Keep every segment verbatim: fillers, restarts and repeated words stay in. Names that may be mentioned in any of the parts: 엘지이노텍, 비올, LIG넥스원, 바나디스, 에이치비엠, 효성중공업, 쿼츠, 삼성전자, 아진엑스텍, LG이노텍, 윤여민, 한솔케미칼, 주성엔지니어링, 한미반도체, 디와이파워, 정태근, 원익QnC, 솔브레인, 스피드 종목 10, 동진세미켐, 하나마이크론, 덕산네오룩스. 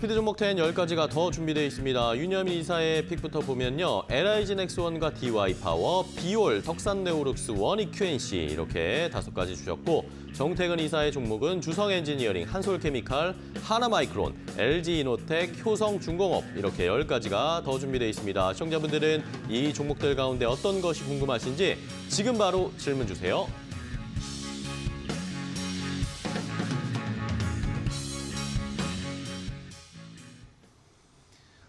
스피드 종목 텐 열 가지가 더 준비되어 있습니다. 윤여민 이사의 픽부터 보면요. 엘아이지넥스원과 디와이파워, 비올, 덕산네오룩스, 원익QnC 이렇게 다섯 가지 주셨고, 정태근 이사의 종목은 주성엔지니어링, 한솔케미칼, 하나마이크론, 엘지이노텍, 효성중공업 이렇게 열 가지가 더 준비되어 있습니다. 시청자분들은 이 종목들 가운데 어떤 것이 궁금하신지 지금 바로 질문 주세요.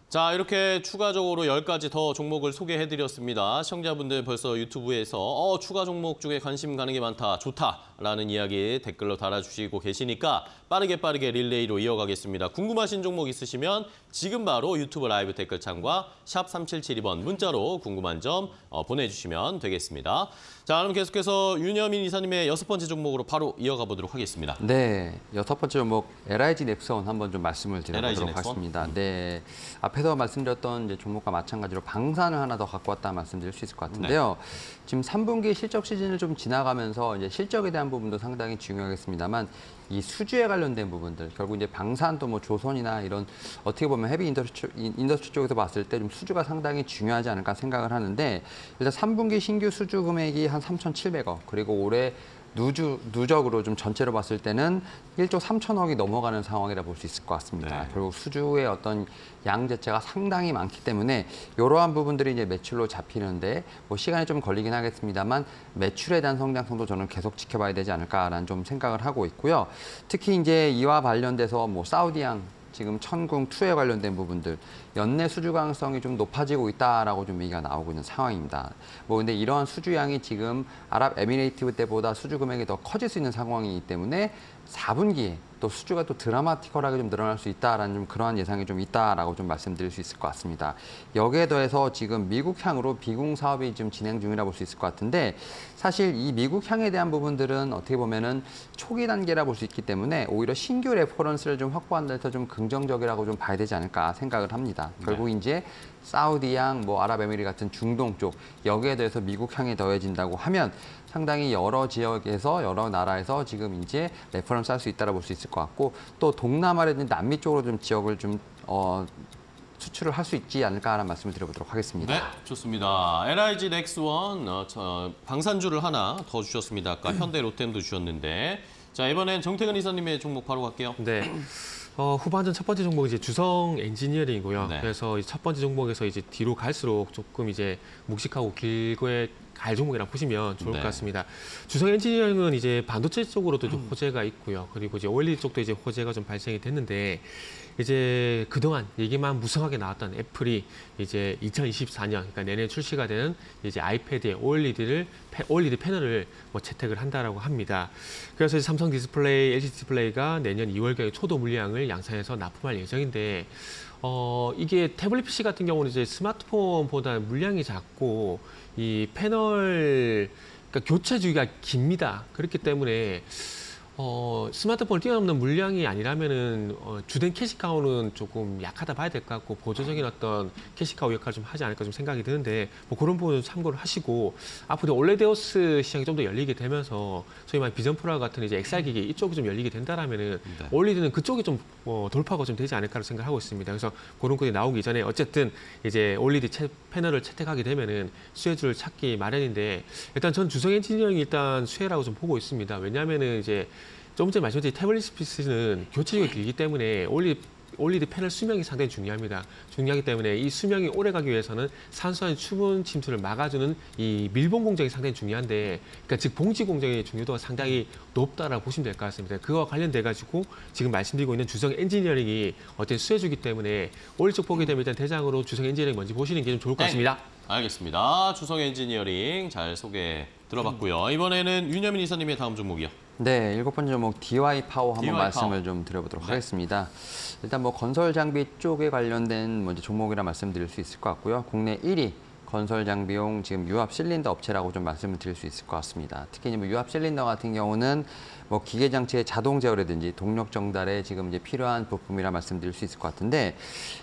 자, 이렇게 추가적으로 열 가지 더 종목을 소개해드렸습니다. 시청자분들 벌써 유튜브에서 어, 추가 종목 중에 관심 가는 게 많다, 좋다라는 이야기 댓글로 달아주시고 계시니까 빠르게 빠르게 릴레이로 이어가겠습니다. 궁금하신 종목 있으시면 지금 바로 유튜브 라이브 댓글창과 샵 삼칠칠이 번 문자로 궁금한 점 보내주시면 되겠습니다. 자, 그럼 계속해서 윤여민 이사님의 여섯 번째 종목으로 바로 이어가 보도록 하겠습니다. 네, 여섯 번째 종목 엘아이지넥스원 한번 좀 말씀을 드려보도록 하겠습니다. 네, 앞에서 말씀드렸던 이제 종목과 마찬가지로 방산을 하나 더 갖고 왔다 말씀드릴 수 있을 것 같은데요. 네. 지금 삼 분기 실적 시즌을 좀 지나가면서 이제 실적에 대한 부분도 상당히 중요하겠습니다만, 이 수주에 관련된 부분들, 결국 이제 방산도 뭐 조선이나 이런 어떻게 보면 헤비 인더스트, 인더스트리 쪽에서 봤을 때 좀 수주가 상당히 중요하지 않을까 생각을 하는데, 일단 삼 분기 신규 수주 금액이 한 삼천칠백억, 그리고 올해 누주, 누적으로 좀 전체로 봤을 때는 일조 삼천억이 넘어가는 상황이라 볼 수 있을 것 같습니다. 네. 결국 수주의 어떤 양 자체가 상당히 많기 때문에 이러한 부분들이 이제 매출로 잡히는데 뭐 시간이 좀 걸리긴 하겠습니다만 매출에 대한 성장성도 저는 계속 지켜봐야 되지 않을까라는 좀 생각을 하고 있고요. 특히 이제 이와 관련돼서 뭐 사우디양 지금 천궁이에 관련된 부분들, 연내 수주 가능성이 좀 높아지고 있다라고 좀 얘기가 나오고 있는 상황입니다. 뭐 근데 이러한 수주량이 지금 아랍에미레이트 때보다 수주 금액이 더 커질 수 있는 상황이기 때문에 사 분기에 또 수주가 또 드라마티컬하게 좀 늘어날 수 있다라는 좀 그러한 예상이 좀 있다라고 좀 말씀드릴 수 있을 것 같습니다. 여기에 더해서 지금 미국 향으로 비공 사업이 지금 진행 중이라 볼 수 있을 것 같은데, 사실 이 미국 향에 대한 부분들은 어떻게 보면은 초기 단계라 볼 수 있기 때문에 오히려 신규 레퍼런스를 좀 확보한 데서 좀 긍정적이라고 좀 봐야 되지 않을까 생각을 합니다. 네. 결국 이제 사우디양, 뭐 아랍에미리 같은 중동 쪽, 여기에 대해서 미국 향이 더해진다고 하면 상당히 여러 지역에서 여러 나라에서 지금 이제 레퍼런스 할 수 있다라고 볼 수 있을 것 같고, 또 동남아라든지 남미 쪽으로 좀 지역을 좀 어. 수출을 할 수 있지 않을까라는 말씀을 드려보도록 하겠습니다. 네, 좋습니다. 엘아이지넥스원 어, 어, 방산주를 하나 더 주셨습니다. 아까 현대로템도 주셨는데, 자, 이번엔 정태근 이사님의 종목 바로 갈게요. 네. 어, 후반전 첫 번째 종목이 이제 주성 엔지니어링이고요. 네. 그래서 첫 번째 종목에서 이제 뒤로 갈수록 조금 이제 묵직하고 길게 갈 종목이랑 보시면 좋을 네. 것 같습니다. 주성 엔지니어링은 이제 반도체 쪽으로도 좀 호재가 있고요. 그리고 이제 오엘이디 쪽도 이제 호재가 좀 발생이 됐는데, 이제 그동안 얘기만 무성하게 나왔던 애플이 이제 이천이십사 년, 그러니까 내년 출시가 되는 이제 아이패드의 오엘이디를 오엘이디 패널을 뭐 채택을 한다라고 합니다. 그래서 이제 삼성 디스플레이, 엘지 디스플레이가 내년 이월경에 초도 물량을 양산해서 납품할 예정인데, 어 이게 태블릿 피씨 같은 경우는 이제 스마트폰보다 물량이 작고 이 패널, 그러니까 교체 주기가 깁니다. 그렇기 때문에 어, 스마트폰을 뛰어넘는 물량이 아니라면은 어, 주된 캐시카우는 조금 약하다 봐야 될 것 같고, 보조적인 어떤 캐시카우 역할을 좀 하지 않을까 좀 생각이 드는데, 뭐 그런 부분을 참고를 하시고, 앞으로 올레데오스 시장이 좀 더 열리게 되면서 소위 말해 비전 프로 같은 이제 엑스알 기기 이쪽이 좀 열리게 된다라면은 네. 올리드는 그쪽이 좀 어, 돌파가 좀 되지 않을까라고 생각하고 있습니다. 그래서 그런 것이 나오기 전에 어쨌든 이제 올리드 채, 패널을 채택하게 되면은 수혜주를 찾기 마련인데, 일단 전 주성 엔지니어링이 일단 수혜라고 좀 보고 있습니다. 왜냐하면은 이제 조금 전에 말씀드린 태블릿 피씨는 교체력이 길기 때문에 올리, 올리드 패널 수명이 상당히 중요합니다. 중요하기 때문에 이 수명이 오래가기 위해서는 산소의 수분 침투를 막아주는 이 밀봉 공정이 상당히 중요한데, 그러니까 즉 봉지 공정의 중요도가 상당히 높다라고 보시면 될 것 같습니다. 그와 관련돼 가지고 지금 말씀드리고 있는 주성 엔지니어링이 어떤 수혜주기 때문에 올리 쪽 보게 되면 일단 대장으로 주성 엔지니어링 먼저 보시는 게 좀 좋을 것 같습니다. 네. 알겠습니다. 주성 엔지니어링 잘 소개 들어봤고요. 이번에는 윤여민 이사님의 다음 종목이요. 네, 일곱 번째 종목 디와이파워 한번 디와이 말씀을 좀 드려보도록 네. 하겠습니다. 일단 뭐 건설 장비 쪽에 관련된 뭐 이제 종목이라 말씀드릴 수 있을 것 같고요. 국내 일 위 건설 장비용 지금 유압 실린더 업체라고 좀 말씀을 드릴 수 있을 것 같습니다. 특히 뭐 유압 실린더 같은 경우는 뭐 기계 장치의 자동 제어라든지 동력 전달에 지금 이제 필요한 부품이라 말씀드릴 수 있을 것 같은데,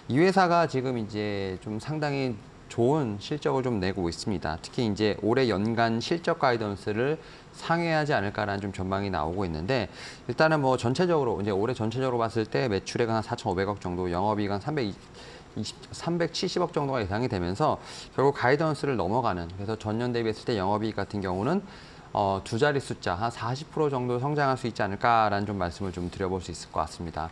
이 회사가 지금 이제 좀 상당히 좋은 실적을 좀 내고 있습니다. 특히 이제 올해 연간 실적 가이던스를 상회하지 않을까라는 좀 전망이 나오고 있는데, 일단은 뭐 전체적으로 이제 올해 전체적으로 봤을 때 매출액은 한 사천오백억 정도, 영업이익은 한 삼백칠십억 정도가 예상이 되면서 결국 가이던스를 넘어가는, 그래서 전년 대비했을 때 영업이익 같은 경우는 어, 두 자리 숫자, 한 사십 퍼센트 정도 성장할 수 있지 않을까라는 좀 말씀을 좀 드려볼 수 있을 것 같습니다.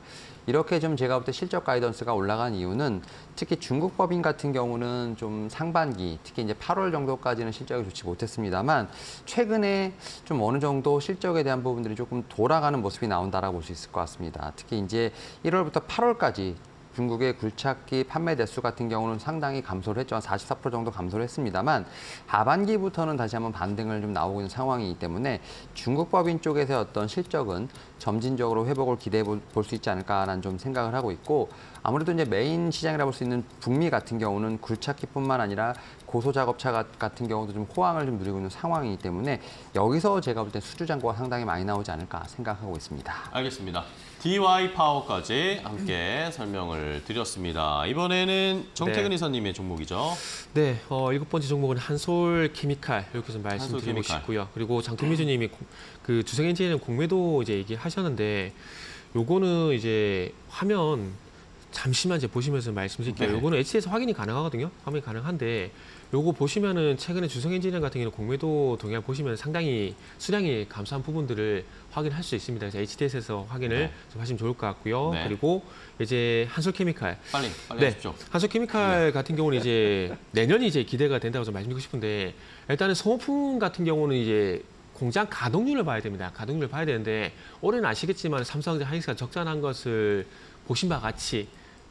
이렇게 좀 제가 볼 때 실적 가이던스가 올라간 이유는 특히 중국 법인 같은 경우는 좀 상반기, 특히 이제 팔월 정도까지는 실적이 좋지 못했습니다만 최근에 좀 어느 정도 실적에 대한 부분들이 조금 돌아가는 모습이 나온다라고 볼 수 있을 것 같습니다. 특히 이제 일월부터 팔월까지 중국의 굴착기 판매 대수 같은 경우는 상당히 감소를 했죠. 한 사십사 퍼센트 정도 감소를 했습니다만 하반기부터는 다시 한번 반등을 좀 나오고 있는 상황이기 때문에 중국 법인 쪽에서의 어떤 실적은 점진적으로 회복을 기대해 볼 수 있지 않을까라는 좀 생각을 하고 있고, 아무래도 이제 메인 시장이라고 볼 수 있는 북미 같은 경우는 굴착기뿐만 아니라 고소작업차 같은 경우도 좀 호황을 좀 누리고 있는 상황이기 때문에 여기서 제가 볼 때 수주 잔고가 상당히 많이 나오지 않을까 생각하고 있습니다. 알겠습니다. 디와이파워까지 함께 설명을 드렸습니다. 이번에는 정태근 네. 이사님의 종목이죠. 네, 어, 일곱 번째 종목은 한솔케미칼 이렇게 좀 말씀드리고 케미칼. 싶고요. 그리고 장동미주님이 그 주성엔지니어링 공매도 이제 얘기하셨는데, 요거는 이제 화면 잠시만 이제 보시면서 말씀드릴게요. 네. 요거는 에이치에스 확인이 가능하거든요. 확인이 가능한데. 요거 보시면은 최근에 주성엔지니어링 같은 경우는 공매도 동향 보시면 상당히 수량이 감소한 부분들을 확인할 수 있습니다. 그래서 에이치티에스에서 확인을 네. 좀 하시면 좋을 것 같고요. 네. 그리고 이제 한솔케미칼. 빨리, 빨리 네. 하십시오. 한솔케미칼 네. 같은 경우는 이제 내년이 이제 기대가 된다고 좀 말씀드리고 싶은데, 일단은 소모품 같은 경우는 이제 공장 가동률을 봐야 됩니다. 가동률을 봐야 되는데, 올해는 아시겠지만 삼성전자 하이닉스가 적자난 것을 보신 바와 같이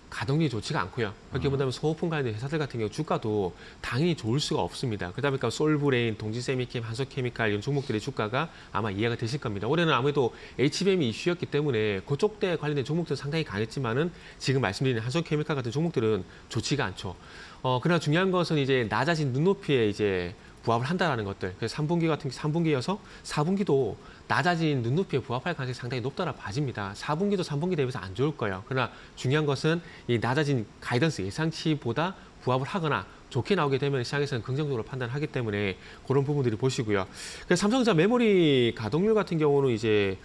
가동률이 좋지가 않고요. 그렇게 본다면 소모품 관련 회사들 같은 경우 주가도 당연히 좋을 수가 없습니다. 그러다 보니까 솔브레인, 동진세미켐, 한솔케미칼 이런 종목들의 주가가 아마 이해가 되실 겁니다. 올해는 아무래도 에이치비엠이 이슈였기 때문에 그쪽대 관련된 종목들은 상당히 강했지만은 지금 말씀드린 한솔케미칼 같은 종목들은 좋지가 않죠. 어, 그러나 중요한 것은 이제 낮아진 눈높이에 이제 부합을 한다라는 것들. 그래서 삼 분기 같은 게 삼 분기여서 사 분기도 낮아진 눈높이에 부합할 가능성이 상당히 높다라 봐집니다. 사 분기도 삼 분기 대비해서 안 좋을 거예요. 그러나 중요한 것은 이 낮아진 가이던스 예상치보다 부합을 하거나 좋게 나오게 되면 시장에서는 긍정적으로 판단하기 때문에 그런 부분들이 보시고요. 그래서 삼성전자 메모리 가동률 같은 경우는 이제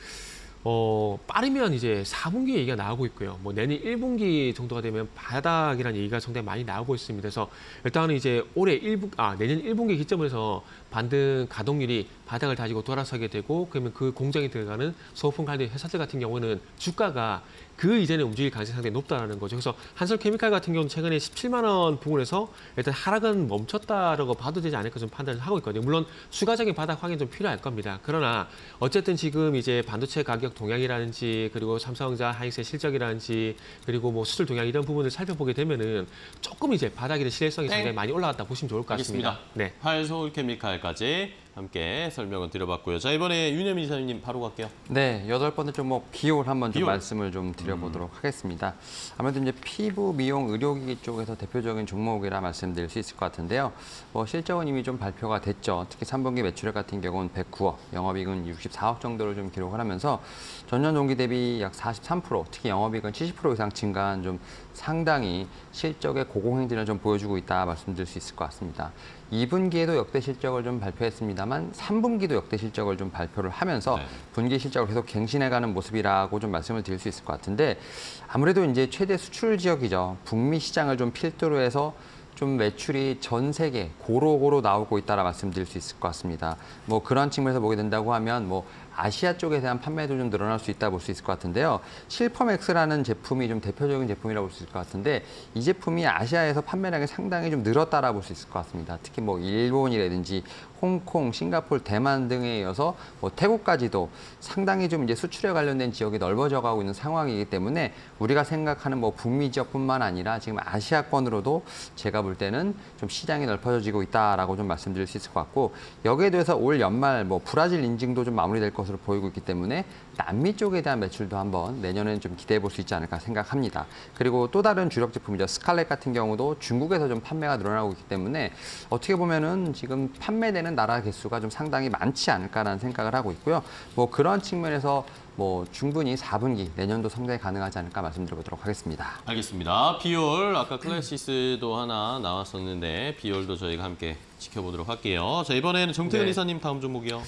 어, 빠르면 이제 사 분기 얘기가 나오고 있고요. 뭐 내년 일 분기 정도가 되면 바닥이라는 얘기가 상당히 많이 나오고 있습니다. 그래서 일단은 이제 올해 일 분, 아, 내년 일 분기 기점에서 반등 가동률이 바닥을 다지고 돌아서게 되고, 그러면 그 공장에 들어가는 소모품 관련 회사들 같은 경우는 주가가 그 이전에 움직일 가능성이 상당히 높다는 거죠. 그래서 한솔케미칼 같은 경우는 최근에 십칠만 원 부근에서 일단 하락은 멈췄다라고 봐도 되지 않을까 좀 판단을 하고 있거든요. 물론 추가적인 바닥 확인 좀 필요할 겁니다. 그러나 어쨌든 지금 이제 반도체 가격 동향이라든지, 그리고 삼성전자 하이닉스의 실적이라든지, 그리고 뭐 수출 동향 이런 부분을 살펴보게 되면은 조금 이제 바닥의 신뢰성이 네. 상당히 많이 올라갔다 보시면 좋을 것 같습니다. 알겠습니다. 네, 한솔케미칼까지 함께 설명을 드려봤고요. 자, 이번에 윤여민 이사님 바로 갈게요. 네, 여덟 번째 종목 비올 한번 좀 비올. 말씀을 좀 드려보도록 음. 하겠습니다. 아무래도 이제 피부, 미용, 의료기기 쪽에서 대표적인 종목이라 말씀드릴 수 있을 것 같은데요. 뭐 실적은 이미 좀 발표가 됐죠. 특히 삼 분기 매출액 같은 경우는 백구억, 영업이익은 육십사억 정도를 좀 기록을 하면서 전년 동기 대비 약 사십삼 퍼센트, 특히 영업이익은 칠십 퍼센트 이상 증가한 좀 상당히 실적의 고공행진을 좀 보여주고 있다 말씀드릴 수 있을 것 같습니다. 이 분기에도 역대 실적을 좀 발표했습니다만 삼 분기도 역대 실적을 좀 발표를 하면서 네. 분기 실적을 계속 갱신해가는 모습이라고 좀 말씀을 드릴 수 있을 것 같은데, 아무래도 이제 최대 수출 지역이죠. 북미 시장을 좀 필두로 해서 좀 매출이 전 세계 고루고루 나오고 있다라 말씀드릴 수 있을 것 같습니다. 뭐 그런 측면에서 보게 된다고 하면 뭐 아시아 쪽에 대한 판매도 좀 늘어날 수 있다 볼 수 있을 것 같은데요. 실펌엑스라는 제품이 좀 대표적인 제품이라고 볼 수 있을 것 같은데, 이 제품이 아시아에서 판매량이 상당히 좀 늘었다라 볼 수 있을 것 같습니다. 특히 뭐 일본이라든지 홍콩, 싱가포르, 대만 등에 이어서 뭐 태국까지도 상당히 좀 이제 수출에 관련된 지역이 넓어져가고 있는 상황이기 때문에 우리가 생각하는 뭐 북미 지역뿐만 아니라 지금 아시아권으로도 제가 볼 때는 좀 시장이 넓어지고 있다라고 좀 말씀드릴 수 있을 것 같고, 여기에 대해서 올 연말 뭐 브라질 인증도 좀 마무리될 것으로 보이고 있기 때문에 남미 쪽에 대한 매출도 한번 내년에는 좀 기대해 볼 수 있지 않을까 생각합니다. 그리고 또 다른 주력 제품이죠. 스칼렛 같은 경우도 중국에서 좀 판매가 늘어나고 있기 때문에 어떻게 보면은 지금 판매되는 나라 개수가 좀 상당히 많지 않을까라는 생각을 하고 있고요. 뭐 그런 측면에서 뭐 충분히 사 분기 내년도 성장이 가능하지 않을까 말씀드려보도록 하겠습니다. 알겠습니다. 비올, 아까 클래시스도 하나 나왔었는데 비올도 저희가 함께 지켜보도록 할게요. 자, 이번에는 정태근 네. 이사님 다음 종목이요.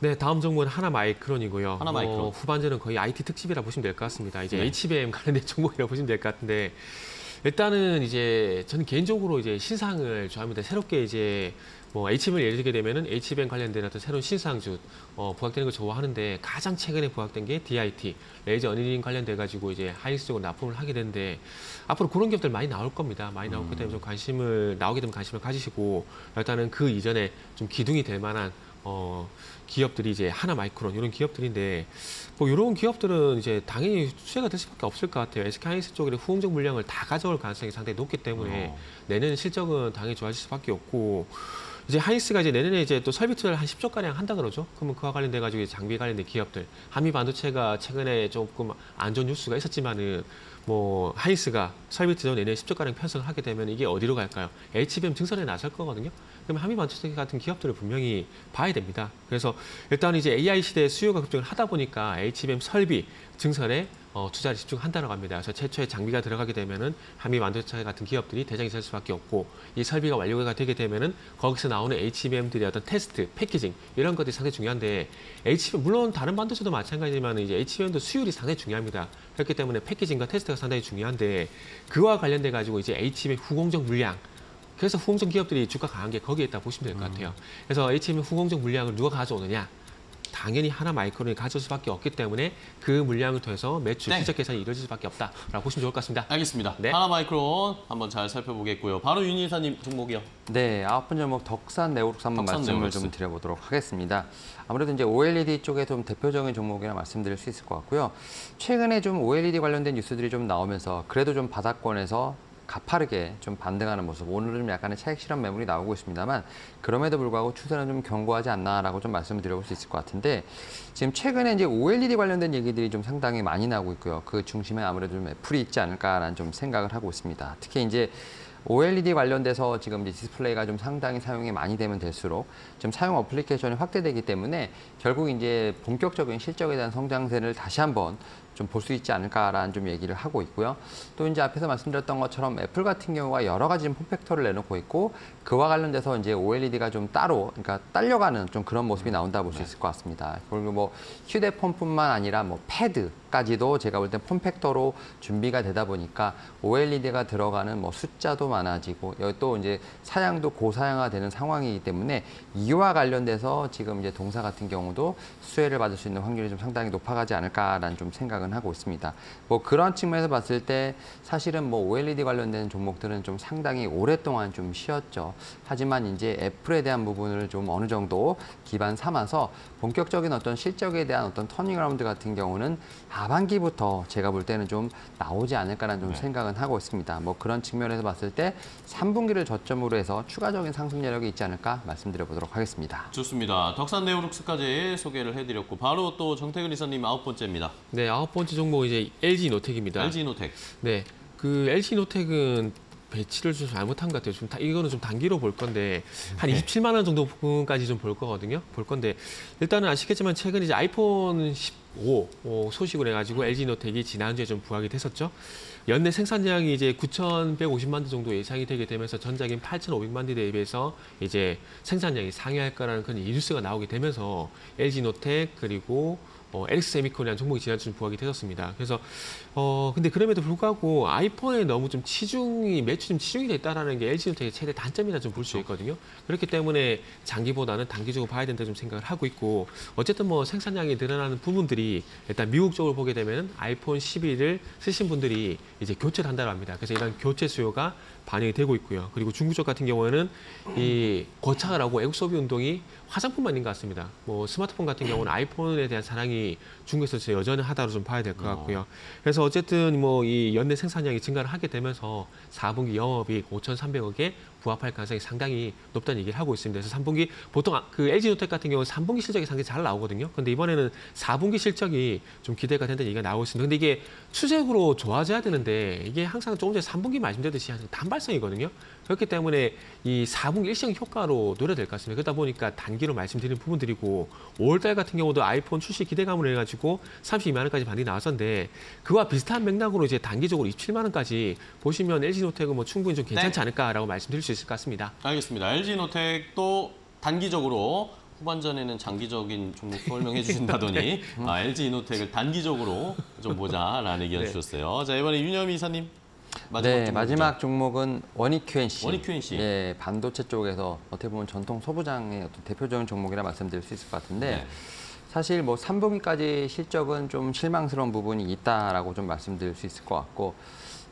네, 다음 종목은 하나마이크론이고요. 하나마이크론. 어, 후반전은 거의 아이티 특집이라 보시면 될 것 같습니다. 이제 네. 에이치비엠 관련된 종목이라 보시면 될 것 같은데 일단은 이제 저는 개인적으로 이제 신상을 좋아합니다. 새롭게 이제 뭐 에이치비엠을 예를 들게 되면은 에이치비엠 관련된 어떤 새로운 신상주 어, 부각되는 걸 좋아하는데 가장 최근에 부각된 게 디아이티 레이저 언리링 관련돼가지고 이제 하이닉스적으로 납품을 하게 되는데 앞으로 그런 기업들 많이 나올 겁니다. 많이 나올 거기 때문에 좀 관심을 나오게 되면 관심을 가지시고 일단은 그 이전에 좀 기둥이 될 만한 어, 기업들이 이제 하나마이크론 이런 기업들인데 뭐 이런 기업들은 이제 당연히 수혜가 될 수밖에 없을 것 같아요. 에스케이하이닉스 쪽에 후흥적 물량을 다 가져올 가능성이 상당히 높기 때문에 어. 내년 실적은 당연히 좋아질 수밖에 없고. 이제 하이닉스가 이제 내년에 이제 또 설비 투자를 한 십조 가량 한다 그러죠. 그러면 그와 관련돼 가지고 장비 관련된 기업들, 한미반도체가 최근에 조금 안 좋은 뉴스가 있었지만은 뭐 하이닉스가 설비 투자 내년에 십조 가량 편성을 하게 되면 이게 어디로 갈까요? 에이치비엠 증설에 나설 거거든요. 그러면 한미반도체 같은 기업들을 분명히 봐야 됩니다. 그래서 일단 이제 에이아이 시대의 수요가 급증을 하다 보니까 에이치비엠 설비 증설에 어, 투자를 집중한다라고 합니다. 그래서 최초의 장비가 들어가게 되면은 한미반도체 같은 기업들이 대장이 될 수밖에 없고 이 설비가 완료가 되게 되면은 거기서 나오는 에이치비엠들의 어떤 테스트, 패키징 이런 것들이 상당히 중요한데 에이치비엠 물론 다른 반도체도 마찬가지지만 이제 에이치비엠도 수율이 상당히 중요합니다. 그렇기 때문에 패키징과 테스트가 상당히 중요한데 그와 관련돼 가지고 이제 에이치비엠 후공정 물량 그래서 후공정 기업들이 주가 강한 게 거기에 있다 보시면 될 것 같아요. 그래서 에이치비엠 후공정 물량을 누가 가져오느냐? 당연히 하나마이크론이 가져올 수밖에 없기 때문에 그 물량을 통해서 매출 네. 실적 계산이 이루어질 수밖에 없다라고 보시면 좋을 것 같습니다. 알겠습니다. 네. 하나마이크론 한번 잘 살펴보겠고요. 바로 윤 이사님 종목이요. 네, 아홉 번째 종목 덕산네오룩스 한번 덕산 말씀을 네오룩스. 좀 드려보도록 하겠습니다. 아무래도 이제 오엘이디 쪽에 좀 대표적인 종목이라 말씀드릴 수 있을 것 같고요. 최근에 좀 오엘이디 관련된 뉴스들이 좀 나오면서 그래도 좀 바닥권에서 가파르게 좀 반등하는 모습, 오늘은 좀 약간의 차익 실현 매물이 나오고 있습니다만 그럼에도 불구하고 추세는 좀 견고하지 않나라고 좀 말씀을 드려볼 수 있을 것 같은데 지금 최근에 이제 오엘이디 관련된 얘기들이 좀 상당히 많이 나오고 있고요. 그 중심에 아무래도 좀 애플이 있지 않을까라는 좀 생각을 하고 있습니다. 특히 이제 오엘이디 관련돼서 지금 이제 디스플레이가 좀 상당히 사용이 많이 되면 될수록 좀 사용 어플리케이션이 확대되기 때문에 결국 이제 본격적인 실적에 대한 성장세를 다시 한번 좀 볼 수 있지 않을까라는 좀 얘기를 하고 있고요. 또 이제 앞에서 말씀드렸던 것처럼 애플 같은 경우가 여러 가지 폼팩터를 내놓고 있고 그와 관련돼서 이제 오엘이디가 좀 따로 그러니까 딸려가는 좀 그런 모습이 나온다 볼 수 있을 것 같습니다. 그리고 뭐 휴대폰뿐만 아니라 뭐 패드까지도 제가 볼 때 폼팩터로 준비가 되다 보니까 오엘이디가 들어가는 뭐 숫자도 많아지고 여기 또 이제 사양도 고사양화되는 상황이기 때문에 이와 관련돼서 지금 이제 동사 같은 경우도 수혜를 받을 수 있는 확률이 좀 상당히 높아가지 않을까라는 좀 생각을 하고 있습니다. 뭐 그런 측면에서 봤을 때 사실은 뭐 오엘이디 관련된 종목들은 좀 상당히 오랫동안 좀 쉬었죠. 하지만 이제 애플에 대한 부분을 좀 어느 정도 기반 삼아서 본격적인 어떤 실적에 대한 어떤 터닝어라운드 같은 경우는 하반기부터 제가 볼 때는 좀 나오지 않을까라는 좀 네. 생각은 하고 있습니다. 뭐 그런 측면에서 봤을 때 삼 분기를 저점으로 해서 추가적인 상승 여력이 있지 않을까 말씀드려보도록 하겠습니다. 좋습니다. 덕산네오룩스까지 소개를 해드렸고 바로 또 정태근 이사님 아홉 번째입니다. 네, 아홉 첫 번째 종목 이제 엘지이노텍입니다. 엘지이노텍. 네, 그 엘지이노텍은 배치를 좀 잘못한 것 같아요. 좀 다, 이거는 좀 단기로 볼 건데 한 이십칠만 원 정도 부분까지 좀 볼 거거든요. 볼 건데 일단은 아시겠지만 최근 이제 아이폰 십오 소식을 해가지고 엘지이노텍이 지난주에 좀 부각이 됐었죠. 연내 생산량이 이제 구천백오십만 대 정도 예상이 되게 되면서 전작인 팔천오백만 대 대비해서 이제 생산량이 상회할 거라는 그런 뉴스가 나오게 되면서 엘지이노텍 그리고 어, 엘엑스세미콘이라는 종목이 지난주 부각이 되었습니다. 그래서 어 근데 그럼에도 불구하고 아이폰에 너무 좀 치중이 매출 좀 치중이 됐다라는 게 엘지노텍의 최대 단점이라 좀 볼 수 있거든요. 그렇기 때문에 장기보다는 단기적으로 봐야 된다 좀 생각을 하고 있고 어쨌든 뭐 생산량이 늘어나는 부분들이 일단 미국 쪽을 보게 되면 아이폰 십일을 쓰신 분들이 이제 교체를 한다고 합니다. 그래서 이런 교체 수요가 반영이 되고 있고요. 그리고 중국 쪽 같은 경우에는 이 고차가라고 애국 소비 운동이 화장품만 있는 것 같습니다. 뭐 스마트폰 같은 경우는 아이폰에 대한 사랑이 중국에서 여전히 하다로 좀 봐야 될 것 같고요. 어. 그래서 어쨌든 뭐 이 연내 생산량이 증가를 하게 되면서 사 분기 영업이익 오천삼백억에 부합할 가능성이 상당히 높다는 얘기를 하고 있습니다. 그래서 삼 분기 보통 그 엘지노텍 같은 경우는 삼 분기 실적이 상당히 잘 나오거든요. 그런데 이번에는 사 분기 실적이 좀 기대가 된다는 얘기가 나오고 있습니다. 근데 이게 추세적으로 좋아져야 되는데 이게 항상 조금 전에 삼 분기 말씀드렸듯이 단발성이거든요. 그렇기 때문에 이 사 분기 일시적 효과로 노려야 될 것 같습니다. 그러다 보니까 단기로 말씀드리는 부분들이고 오월달 같은 경우도 아이폰 출시 기대 칠감으로 해가지고 삼십이만 원까지 반등이 나왔었는데 그와 비슷한 맥락으로 이제 단기적으로 이십칠만 원까지 보시면 엘지노텍은 뭐 충분히 좀 괜찮지 않을까라고 말씀드릴 수 있을 것 같습니다. 알겠습니다. 엘지노텍도 단기적으로 후반전에는 장기적인 종목 설명해 주신다더니 아, 엘지이노텍을 단기적으로 좀 보자라는 의견 네. 주셨어요. 자, 이번에 윤여민 이사님 마지막, 네, 종목이죠? 마지막 종목은 원익QnC. 원익QnC. 예, 반도체 쪽에서 어떻게 보면 전통 소부장의 어떤 대표적인 종목이라 말씀드릴 수 있을 것 같은데 네. 사실 뭐 삼 분기까지 실적은 좀 실망스러운 부분이 있다라고 좀 말씀드릴 수 있을 것 같고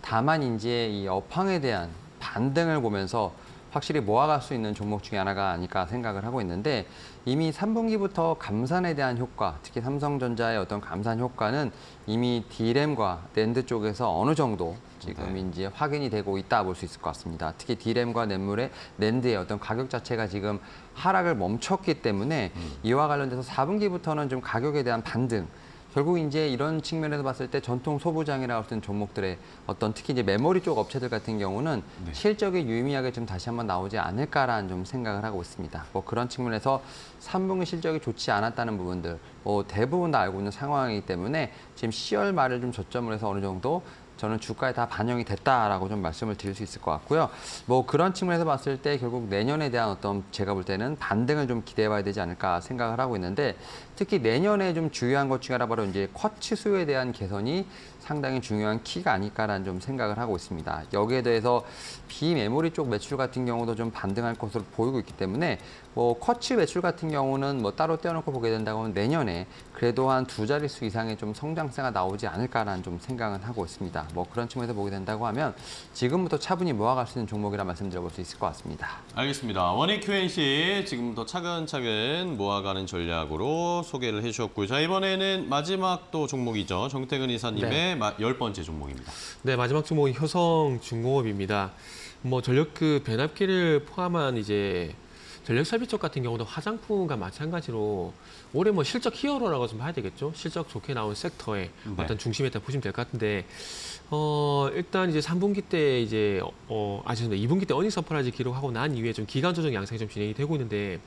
다만 이제 이 업황에 대한 반등을 보면서 확실히 모아갈 수 있는 종목 중에 하나가 아닐까 생각을 하고 있는데 이미 삼 분기부터 감산에 대한 효과, 특히 삼성전자의 어떤 감산 효과는 이미 디램과 낸드 쪽에서 어느 정도 지금 네. 이제 확인이 되고 있다 볼 수 있을 것 같습니다. 특히 디램과 낸물의 낸드의 어떤 가격 자체가 지금 하락을 멈췄기 때문에 음. 이와 관련돼서 사 분기부터는 좀 가격에 대한 반등, 결국 이제 이런 측면에서 봤을 때 전통 소부장이라고 하는 종목들의 어떤 특히 이제 메모리 쪽 업체들 같은 경우는 네. 실적이 유의미하게 좀 다시 한번 나오지 않을까라는 좀 생각을 하고 있습니다. 뭐 그런 측면에서 삼 분기 실적이 좋지 않았다는 부분들, 뭐 대부분 다 알고 있는 상황이기 때문에 지금 시월 말을 좀 저점으로 해서 어느 정도 저는 주가에 다 반영이 됐다라고 좀 말씀을 드릴 수 있을 것 같고요. 뭐 그런 측면에서 봤을 때 결국 내년에 대한 어떤 제가 볼 때는 반등을 좀 기대해봐야 되지 않을까 생각을 하고 있는데 특히 내년에 좀 중요한 것 중에 하나 바로 이제 쿼츠 수요에 대한 개선이 상당히 중요한 키가 아닐까라는 좀 생각을 하고 있습니다. 여기에 대해서 비메모리 쪽 매출 같은 경우도 좀 반등할 것으로 보이고 있기 때문에 뭐 쿼츠 매출 같은 경우는 뭐 따로 떼어놓고 보게 된다고 하면 내년에 그래도 한 두 자릿수 이상의 좀 성장세가 나오지 않을까라는 좀 생각은 하고 있습니다. 뭐 그런 측면에서 보게 된다고 하면 지금부터 차분히 모아갈 수 있는 종목이라 말씀드려볼 수 있을 것 같습니다. 알겠습니다. 원익QnC 지금부터 차근차근 모아가는 전략으로 소개를 해주셨고요. 자, 이번에는 마지막 또 종목이죠. 정태근 이사님의 네. 열 번째 종목입니다. 네, 마지막 종목은 효성중공업입니다. 뭐 전력 그 변압기를 포함한 이제 전력 설비 쪽 같은 경우도 화장품과 마찬가지로 올해 뭐 실적 히어로라고 좀 봐야 되겠죠. 실적 좋게 나온 섹터의 네. 어떤 중심에 딱 보시면 될 것 같은데 어 일단 이제 삼 분기 때 이제 어 아 죄송합니다 이 분기 때 어닝 서프라이즈 기록하고 난 이후에 좀 기간 조정 양상이 좀 진행이 되고 있는데.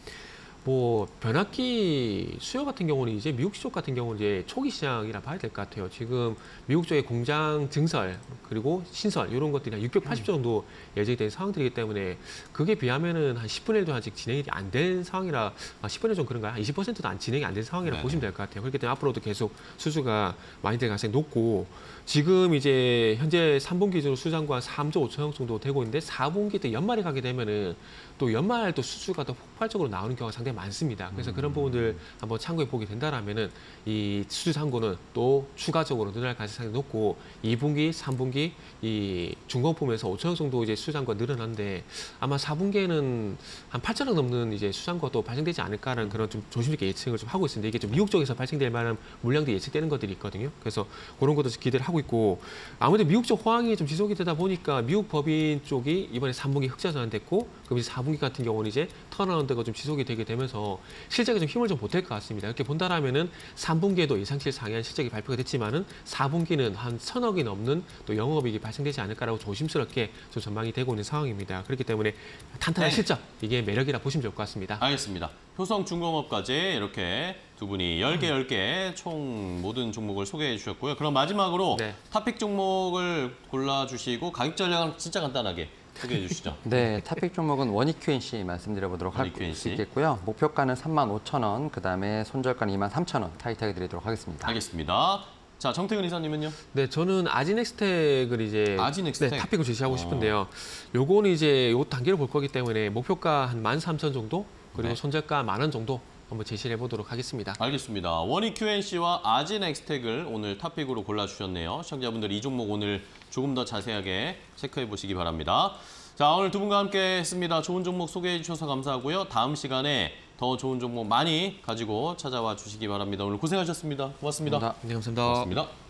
뭐 변압기 수요 같은 경우는 이제 미국 시쪽 같은 경우는 이제 초기 시장이라 봐야 될 것 같아요. 지금 미국 쪽의 공장 증설 그리고 신설 이런 것들이 한 육백팔십 조 정도 예정된 상황들이기 때문에 그게 비하면은 한 십분의 일도 아직 진행이 안 된 상황이라 아, 십분의 일 좀 그런가요? 한 이십 퍼센트도 안 진행이 안 된 상황이라 네. 보시면 될 것 같아요. 그렇기 때문에 앞으로도 계속 수주가 많이 될 가능성이 높고 지금 이제 현재 삼 분기 기준으로 수장과 삼조 오천억 정도 되고 있는데 사 분기 때 연말에 가게 되면은 또 연말 또 수주가 더 폭발적으로 나오는 경우가 상당히 많습니다. 그래서 음. 그런 부분들 한번 참고해 보게 된다라면은 이 수주 창고는 또 추가적으로 늘어날 가능성이 높고 이 분기, 삼 분기 이 중공품에서 오천억 정도 이제 수주 창고가 늘어났는데 아마 사 분기에는 한 팔천억 넘는 이제 수주 창고가 또 발생되지 않을까라는 그런 좀 조심스럽게 예측을 좀 하고 있습니다. 이게 좀 미국 쪽에서 발생될 만한 물량도 예측되는 것들이 있거든요. 그래서 그런 것도 기대를 하고 있고 아무래도 미국 쪽 호황이 좀 지속이 되다 보니까 미국 법인 쪽이 이번에 삼 분기 흑자 전환됐고 그럼 이제 사 분기 같은 경우는 이제 턴어라운드가 좀 지속이 되게 되면 면서 실적에 좀 힘을 좀 보탤 것 같습니다. 이렇게 본다라면은 삼 분기에도 예상치를 상회한 실적이 발표가 됐지만은 사 분기는 한 천억이 넘는 또 영업이익이 발생되지 않을까라고 조심스럽게 좀 전망이 되고 있는 상황입니다. 그렇기 때문에 탄탄한 네. 실적 이게 매력이라 보시면 좋을 것 같습니다. 알겠습니다. 효성중공업까지 이렇게 두 분이 열 개 열 개 총 모든 종목을 소개해 주셨고요. 그럼 마지막으로 네. 탑픽 종목을 골라 주시고 가격 전략은 진짜 간단하게. 소개해 주시죠. 네, 탑픽 종목은 원익QnC 말씀드려보도록 할 수 있겠고요. 목표가는 삼만 오천 원, 그다음에 손절가는 이만 삼천 원 타이트하게 드리도록 하겠습니다. 알겠습니다. 자, 정태근 이사님은요? 네, 저는 아진엑스텍을 이제 아진엑스텍. 네, 탑픽을 제시하고 어. 싶은데요. 요거는 이제 요 단계로 볼 거기 때문에 목표가 한 만 삼천 정도, 그리고 네. 손절가 만 원 정도 한번 제시를 해보도록 하겠습니다. 알겠습니다. 원익QnC와 아진엑스텍을 오늘 탑픽으로 골라주셨네요. 시청자분들 이 종목 오늘 조금 더 자세하게 체크해보시기 바랍니다. 자, 오늘 두 분과 함께 했습니다. 좋은 종목 소개해주셔서 감사하고요. 다음 시간에 더 좋은 종목 많이 가지고 찾아와 주시기 바랍니다. 오늘 고생하셨습니다. 고맙습니다. 감사합니다. 네, 감사합니다. 고맙습니다.